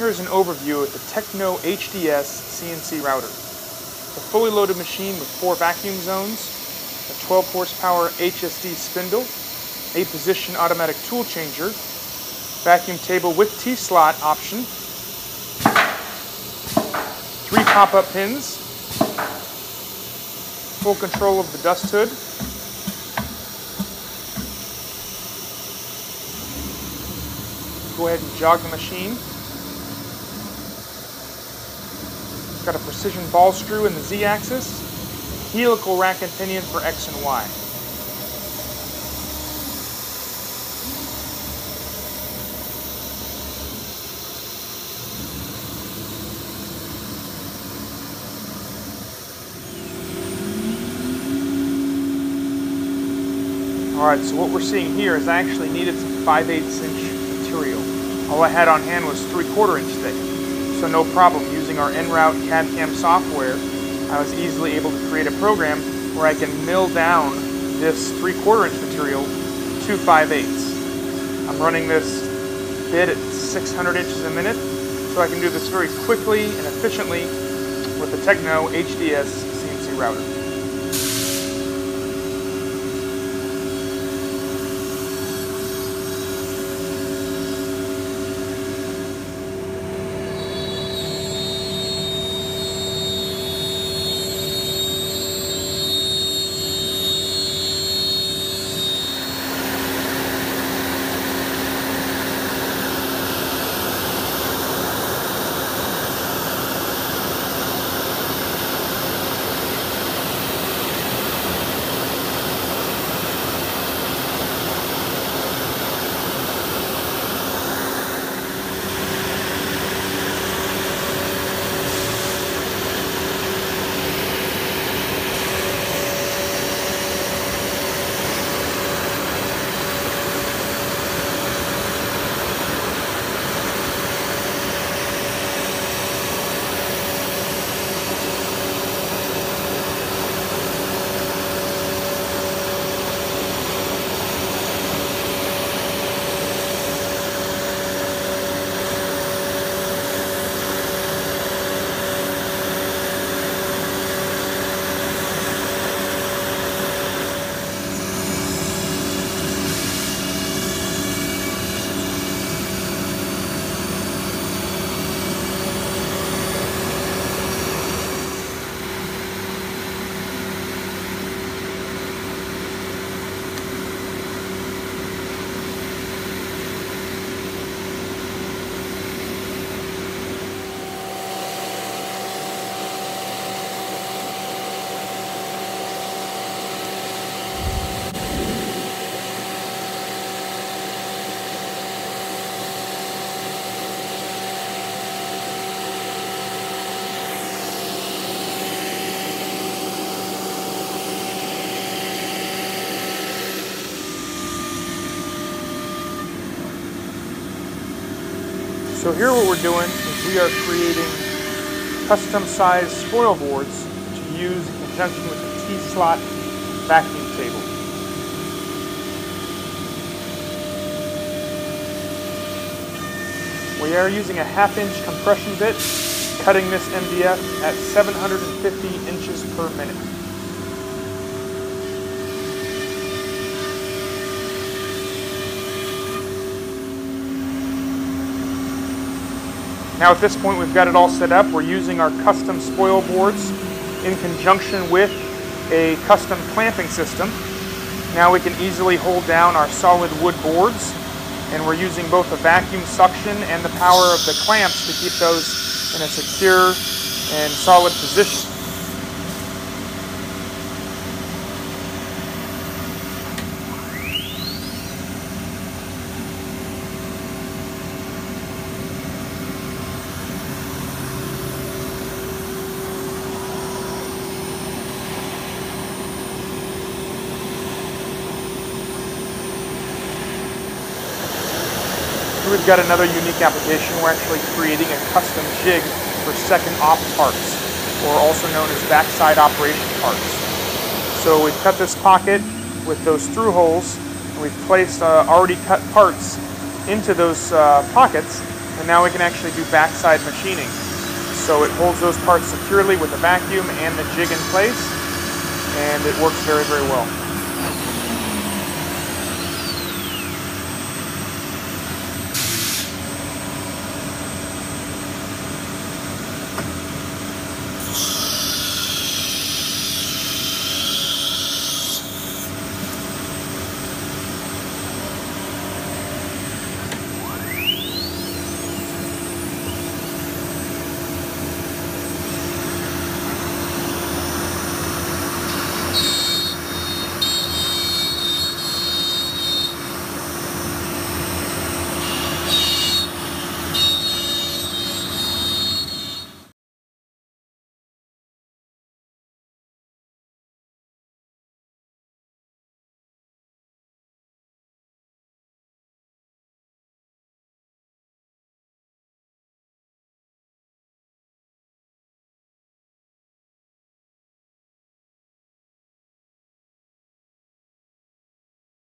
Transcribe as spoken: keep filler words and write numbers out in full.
Here is an overview of the Techno H D S C N C router. It's a fully loaded machine with four vacuum zones, a twelve horsepower H S D spindle, a position automatic tool changer, vacuum table with T-slot option, three pop-up pins, full control of the dust hood, go ahead and jog the machine. It's got a precision ball screw in the Z-axis, helical rack and pinion for X and Y. Alright, so what we're seeing here is I actually needed some five eighths inch material. All I had on hand was three quarter inch thick, so no problem. Using our EnRoute C A D C A M software, I was easily able to create a program where I can mill down this three quarter inch material to five eighths. I'm running this bit at six hundred inches a minute, so I can do this very quickly and efficiently with the Techno H D S C N C router. So here what we're doing is we are creating custom sized spoil boards to use in conjunction with the T-slot vacuum table. We are using a half inch compression bit, cutting this M D F at seven hundred fifty inches per minute. Now at this point we've got it all set up. We're using our custom spoil boards in conjunction with a custom clamping system. Now we can easily hold down our solid wood boards, and we're using both the vacuum suction and the power of the clamps to keep those in a secure and solid position. We've got another unique application. We're actually creating a custom jig for second op parts, or also known as backside operation parts. So we've cut this pocket with those through holes, and we've placed uh, already cut parts into those uh, pockets, and now we can actually do backside machining. So it holds those parts securely with a vacuum and the jig in place, and it works very, very well.